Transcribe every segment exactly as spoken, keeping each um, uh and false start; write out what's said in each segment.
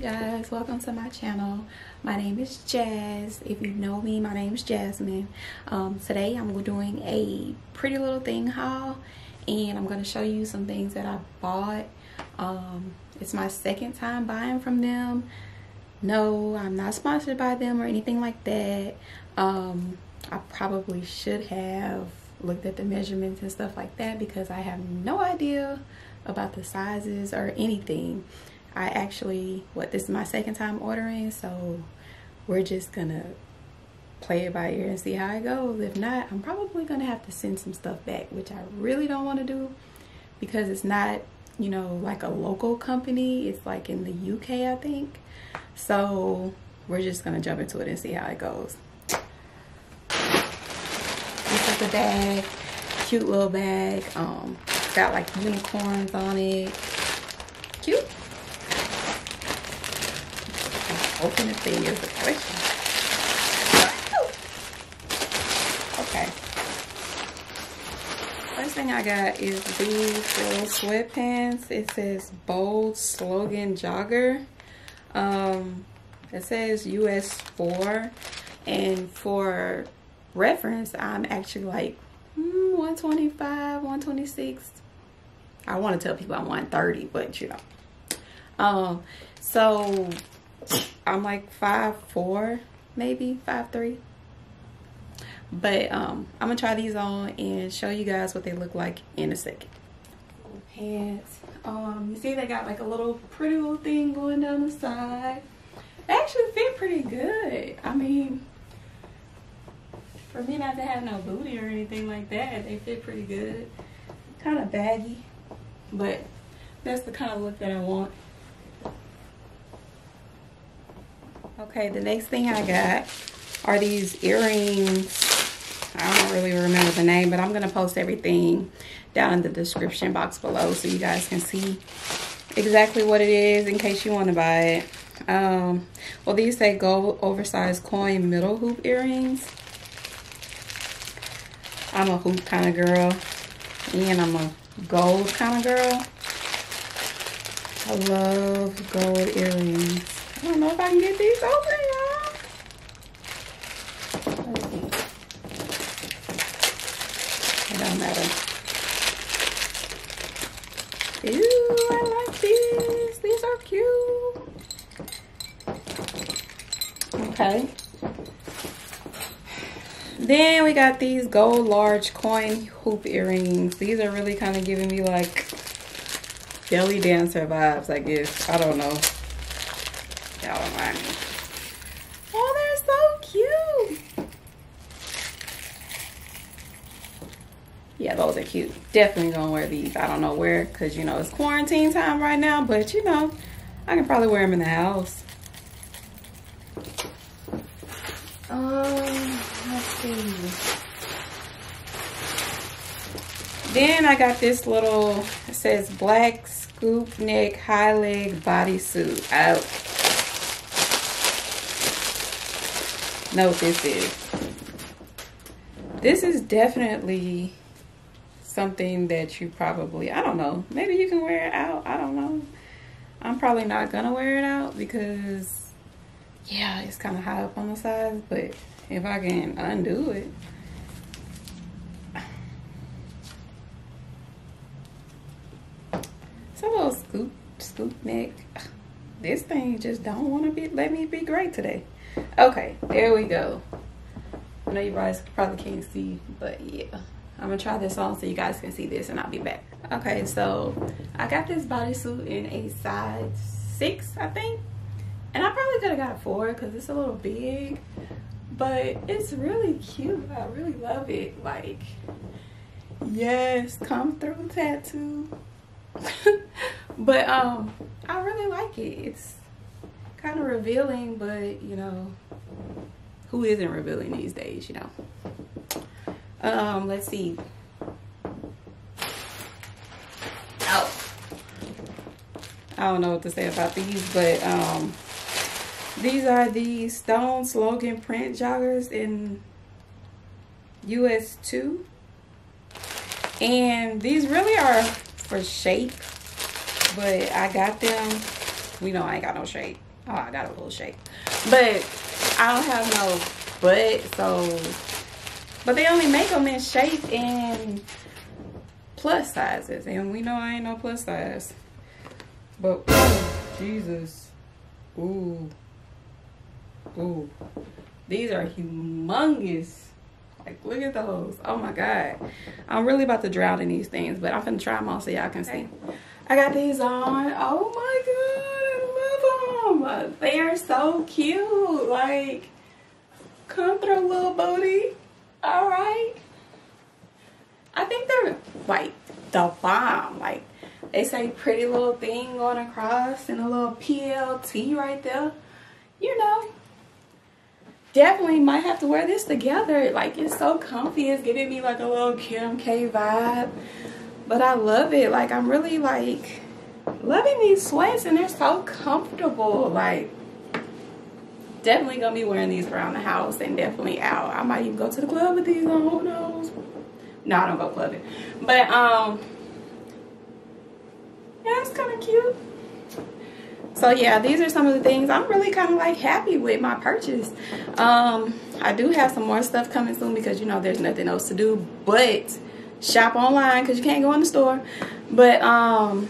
you guys, welcome to my channel. My name is Jazz. If you know me, my name is Jasmine. Um, today I'm doing a Pretty Little Thing haul, and I'm going to show you some things that I bought. Um, it's my second time buying from them. No, I'm not sponsored by them or anything like that. Um, I probably should have looked at the measurements and stuff like that because I have no idea about the sizes or anything. I actually, what, this is my second time ordering, so we're just gonna play it by ear and see how it goes. If not, I'm probably gonna have to send some stuff back, which I really don't want to do because it's not, you know, like a local company. It's like in the U K, I think. So we're just gonna jump into it and see how it goes. This is the bag, cute little bag. Um, it's got like unicorns on it. Cute. Open the thing is the question. Okay. First thing I got is these little sweatpants. It says Bold Slogan Jogger. Um, it says U S four. And for reference, I'm actually like mm, one twenty-five, one twenty-six. I want to tell people I'm one thirty, but you know. Um, so I'm like five four, maybe five three, but um I'm gonna try these on and show you guys what they look like in a second. Pants, um you see they got like a little pretty little thing going down the side. They actually fit pretty good. I mean, for me not to have no booty or anything like that, they fit pretty good. Kind of baggy, but that's the kind of look that I want. Okay, the next thing I got are these earrings. I don't really remember the name, but I'm going to post everything down in the description box below so you guys can see exactly what it is in case you want to buy it. Um, well, these say gold oversized coin middle hoop earrings. I'm a hoop kind of girl, and I'm a gold kind of girl. I love gold earrings. I don't know if I can get these open, y'all. Let's see. It don't matter. Ew, I like these. These are cute. Okay. Then we got these gold large coin hoop earrings. These are really kind of giving me like belly dancer vibes, I guess. I don't know. Y'all don't mind me. Oh, they're so cute. Yeah, those are cute. Definitely gonna wear these. I don't know where, because you know it's quarantine time right now, but you know, I can probably wear them in the house. Um, let's see. Then I got this little, it says black scoop neck high leg bodysuit. Out. Know what this is. This is definitely something that you probably, I don't know, maybe you can wear it out. I don't know. I'm probably not gonna wear it out because, yeah, it's kind of high up on the sides, but if I can undo it. It's a little scoop, scoop neck. This thing just don't want to be, let me be great today. Okay, there we go. I know you guys probably can't see, but yeah, I'm gonna try this on so you guys can see this and I'll be back. Okay, so I got this bodysuit in a size six, I think, and I probably could have got a four because it's a little big, but it's really cute. I really love it. Like, yes, come through, tattoo. But um I really like it. It's kind of revealing, but you know, who isn't revealing these days, you know? Um, let's see. Oh, I don't know what to say about these, but um, these are the Stone Slogan print joggers in U S two, and these really are for shape, but I got them. We know I ain't got no shape. Oh, I got a little shape, but I don't have no butt, so. But they only make them in shape and plus sizes, and we know I ain't no plus size. But oh, Jesus, ooh, ooh, these are humongous. Like, look at those. Oh my God, I'm really about to drown in these things, but I'm gonna try them on so y'all can see. I got these on. Oh my God. They are so cute. Like, come through, little booty. All right. I think they're like the bomb. Like, they say Pretty Little Thing going across and a little P L T right there. You know, definitely might have to wear this together. Like, it's so comfy. It's giving me like a little Kim K vibe. But I love it. Like, I'm really like loving these sweats, and they're so comfortable. Like, definitely gonna be wearing these around the house and definitely out. I might even go to the club with these on. Who knows? No, I don't go clubbing, but um yeah, it's kind of cute. So yeah, these are some of the things I'm really kind of like happy with my purchase. um I do have some more stuff coming soon because, you know, there's nothing else to do but shop online because you can't go in the store. But um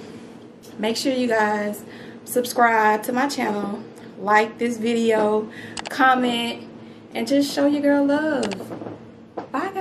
make sure you guys subscribe to my channel, like this video, comment, and just show your girl love. Bye, guys.